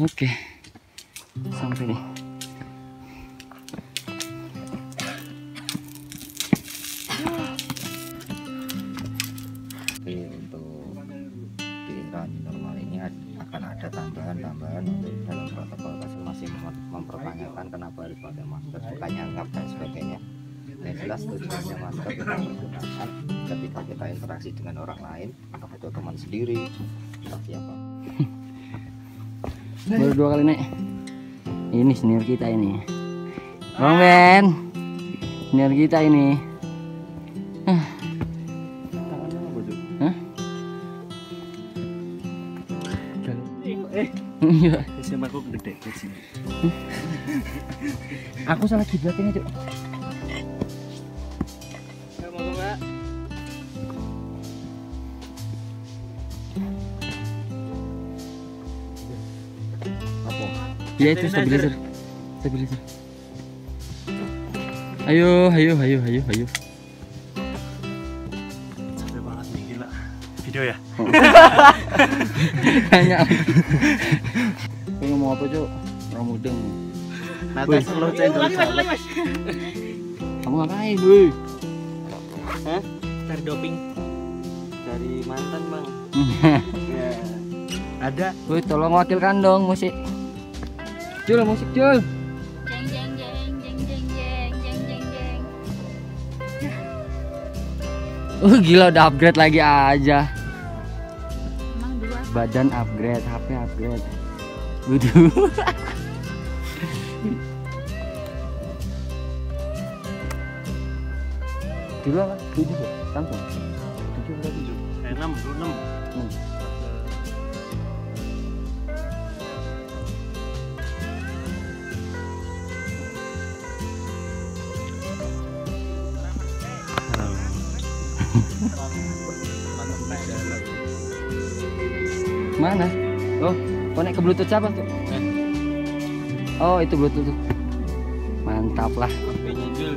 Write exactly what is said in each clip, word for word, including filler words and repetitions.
Oke, sampai nih. Tapi untuk di run normal ini akan ada tambahan-tambahan dalam protokol kesehatan. Masih mempertanyakan kenapa harus pakai masker, bukannya anggap dan sebagainya. Nah, jelas tujuannya masker kita menggunakan ketika kita interaksi dengan orang lain, apakah itu teman sendiri atau siapa. Baru dua kali naik. Ini senior kita ini, Ronben. Senior kita ini. Hah? Eh, iya. Sama aku gede di sini. Aku salah kiblat ini, Cuk. Ya itu stabilizer. Stabilizer. Ayo, ayo, ayo, ayo, ayo. Capek banget nih, gila. Video ya? Oh. Tanya. Ini ngomong apa, Cuk? Ramudeng. Natas lu cendol. Kamu ngapain, Boy? Hah? Cari doping. Dari mantan, Bang. Ya. Ada. Woi, tolong wakilkan dong musik. Jul, musik Jul. Jeng jeng jeng jeng jeng jeng jeng jeng jeng. Uh gila, udah upgrade lagi aja. Emang dua. Badan upgrade, H P upgrade. Waduh. Dulu apa? Tujuh ya? Langsung. Tujuh berapa tujuh? Enam, dua enam. Mana? Oh, konek ke Bluetooth apa tuh? Eh. Oh, itu Bluetooth tuh. Mantap lah. H P-nya Jul.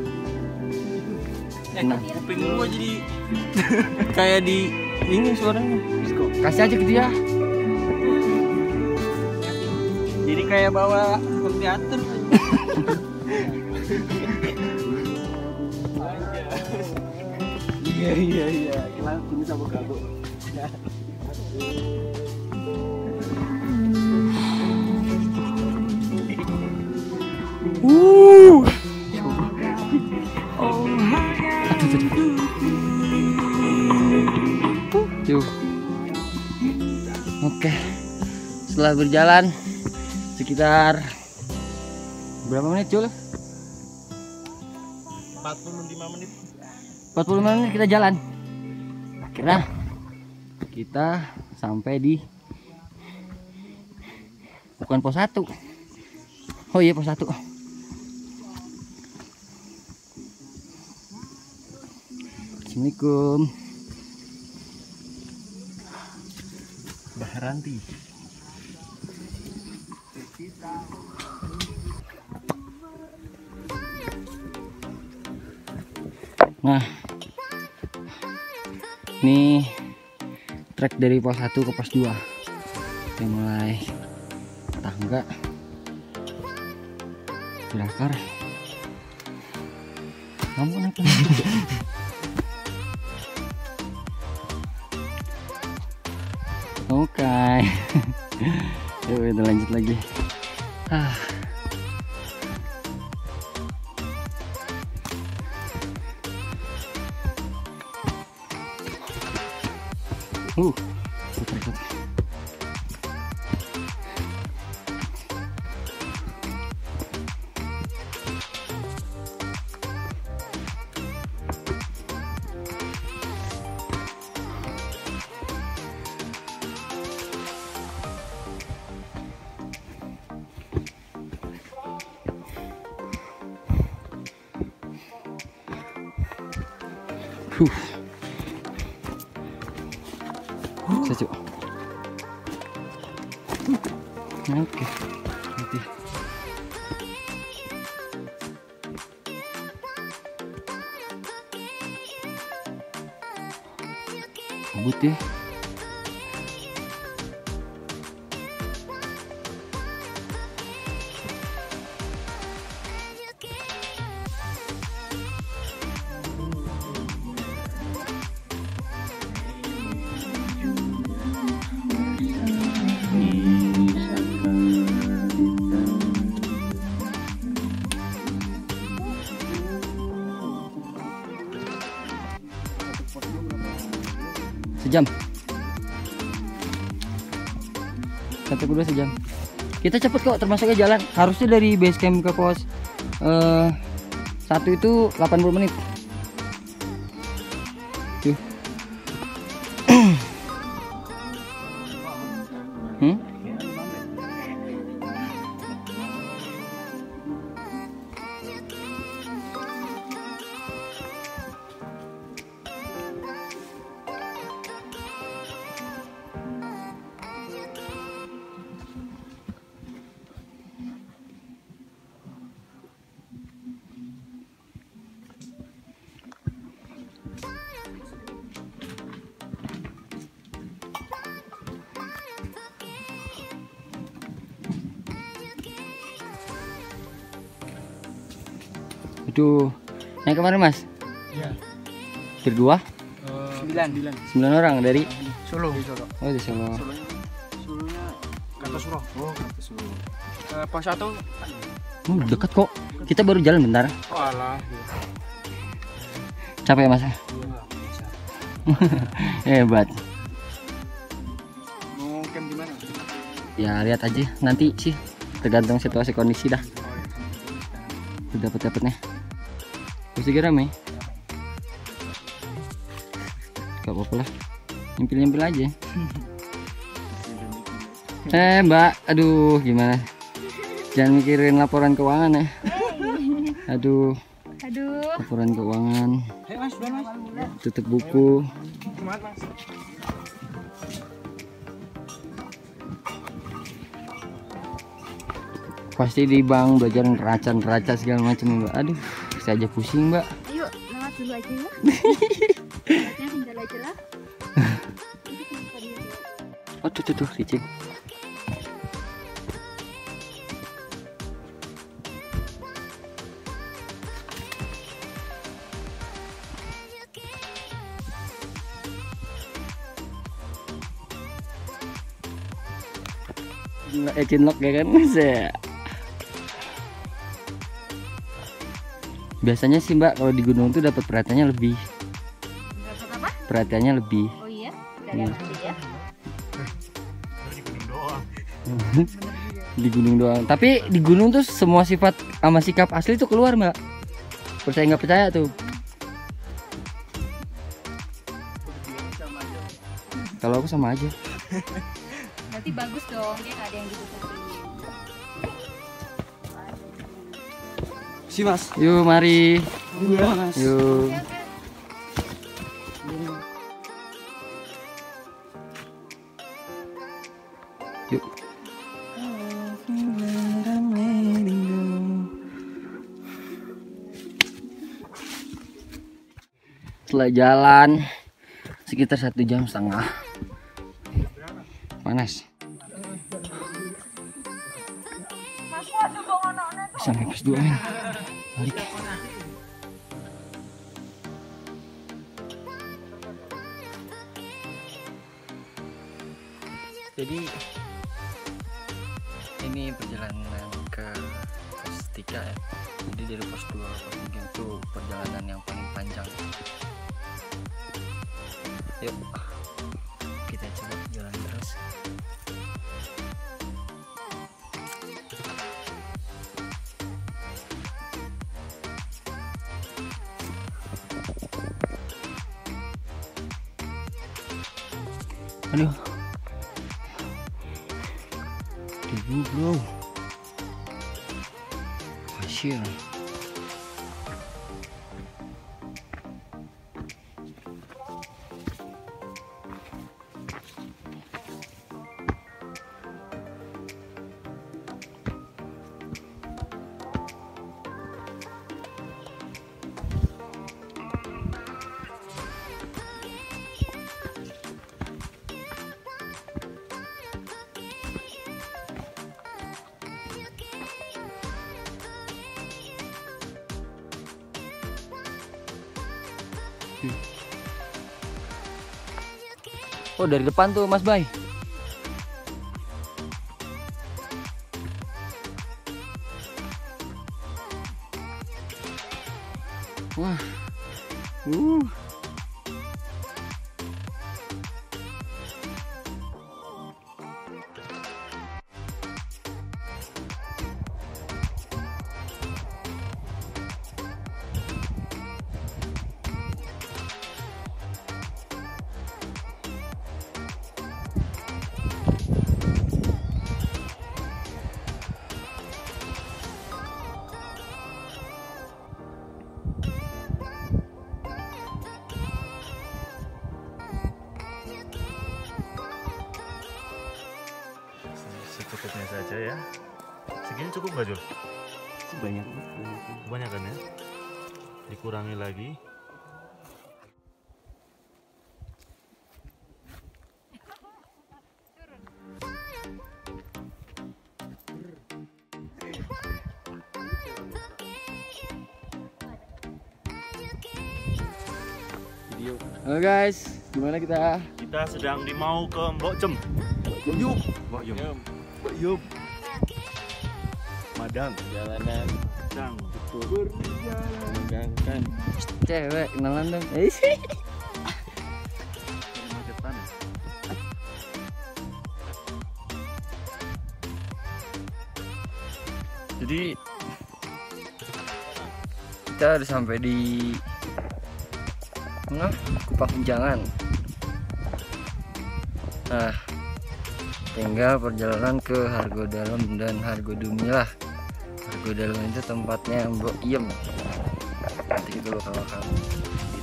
Eh, nah. Kuping gua jadi kayak di ini suaranya. Disco. Kasih aja ke dia. Jadi kayak bawa komputer. Iya iya iya, kita kumis sama gabuk. Uh. Oh my God. Tuh. Oke. Setelah berjalan sekitar berapa menit, Jul? empat puluh lima menit. empat puluh menit kita jalan. Akhirnya kita sampai di bukan pos satu. Oh iya, pos satu. Assalamualaikum. Mbah Ranti. Nah, ini trek dari pos satu ke pos dua. Kita mulai tangga, belakar. Kamu naik. Oke, okay. Yuk kita lanjut lagi. Ah. Uh, super. Huh. Sejuk. Oke. Okay. Nanti. Kabut ya. sejam. Satu kedua sejam. Kita cepet kok, termasuknya jalan. Harusnya dari base camp ke pos uh, satu itu delapan puluh menit. Tuh. Hmm? Aduh, yang kemarin mas? Iya. Berdua? Sembilan. Sembilan orang dari? Solo. Oh di Solo. Solonya, Solonya Kartasura. Oh Kartasura. Eh, pas satu. Oh, dekat kok. Kita baru jalan bentar. Oh alah. Capek mas? Iya. Hebat. Mau camp di mana? Ya lihat aja nanti sih. Tergantung situasi kondisi dah. Dapat-dapatnya. Bisa geram ya? Gak apa-apa lah, nyempil-nyempil aja. Eh mbak, aduh gimana? Jangan mikirin laporan keuangan ya. Aduh, laporan keuangan, tutup buku. Pasti di bank belajar neraca-neraca segala macam mbak. Aduh, saya aja pusing mbak. Ayo lewat dulu aja ya. Oh tuh tuh tuh licin. Eh cinlok ya kan saya. Biasanya sih mbak kalau di gunung tuh dapat perhatiannya lebih. Dapat apa? Perhatiannya lebih. Oh iya, dari apa ya? Di gunung doang. Di gunung doang. Tapi di gunung tuh semua sifat sama sikap asli tuh keluar mbak. Percaya nggak percaya tuh. Kalau aku sama aja. Berarti bagus dong, dia nggak ada yang ditutupi. Si mas, yuk mari. Iya mas. Yuk. Yuk. Setelah jalan sekitar satu jam setengah. Panas. Sampai pas dua men. Balik. Jadi ini perjalanan ke pos tiga ya. Jadi dari pos dua ke pos tiga itu perjalanan yang paling panjang. Yuk kita coba jalan terus. Aduh, debu bro, pasir. Oh dari depan tuh Mas Bay. Wah. Uh. ya. Segini cukup nggak, Jul? Banyak, banyak kan ya. Dikurangi lagi. Halo guys, gimana kita? Kita sedang dimau ke Mbok Jem. Mbok Jem. Mbok Jem. Mbok Jem. Madang jalanan sang tutur menjangan. Cewek kenalan dong. Jadi kita udah sampai di Nah, Gupakan Menjangan. Nah, tinggal perjalanan ke Hargo Dalam dan Hargo Dumilah. Hargo Dalam itu tempatnya Mbok Iem. Nanti kita bakal makan di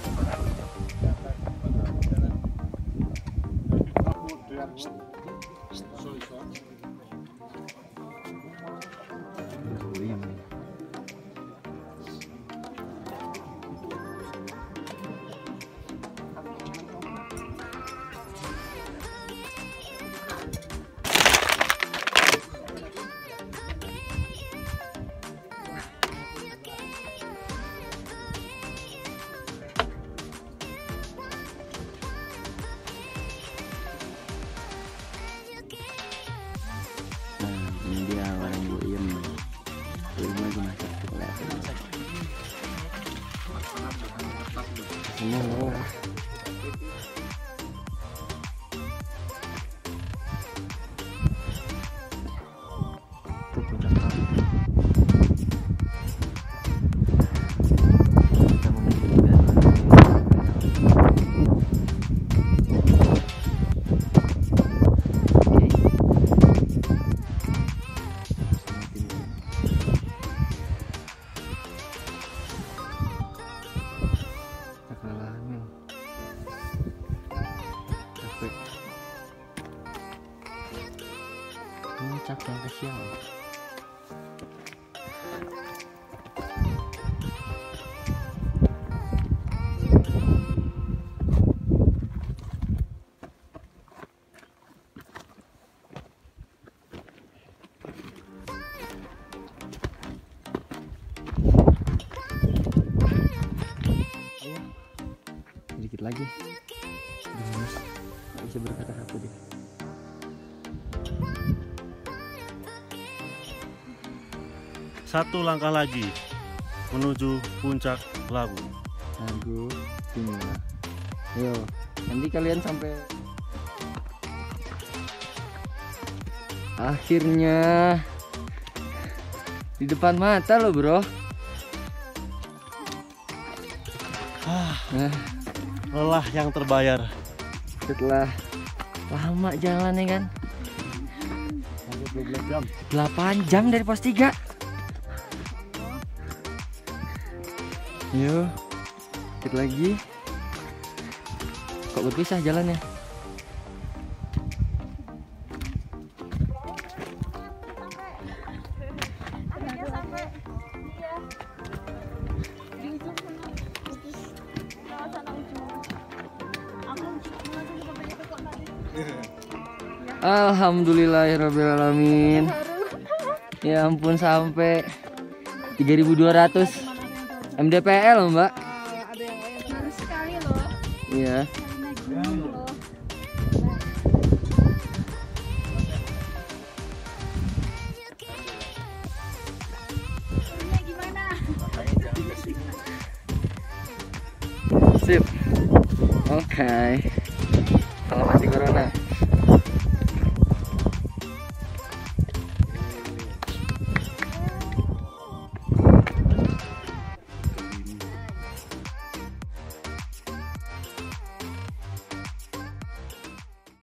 tempat Hargo Dalam. Lagi nggak bisa berkata-kata deh. Satu langkah lagi menuju puncak Lawu. Hargo Dumilah. Yo, nanti kalian sampai. Akhirnya di depan mata lo, bro. Nah, lelah yang terbayar setelah lama jalan ya kan, delapan jam, delapan jam dari pos tiga. Yuk, dikit lagi. Kok berpisah jalannya? Alhamdulillahirrabbilalamin. Ya ampun, sampai tiga ribu dua ratus M D P L mbak. Iya. Sip. Oke. Kalau masih corona.